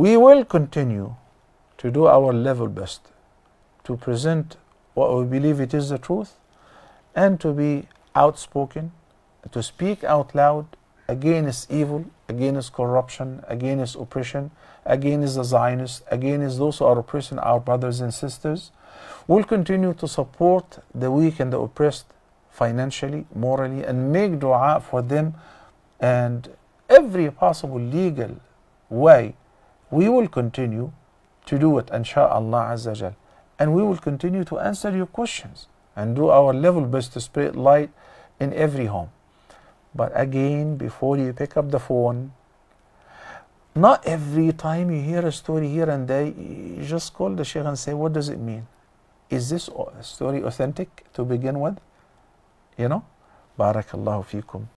We will continue to do our level best to present what we believe it is the truth, and to be outspoken, to speak out loud against evil, against corruption, against oppression, against the Zionists, against those who are oppressing our brothers and sisters. We'll continue to support the weak and the oppressed financially, morally, and make dua for them, and every possible legal way we will continue to do it, insha'Allah Azza Jal. And we will continue to answer your questions and do our level best to spread light in every home. But again, before you pick up the phone, not every time you hear a story here and there, you just call the Sheikh and say, what does it mean? Is this story authentic to begin with? You know? Barakallahu feekum.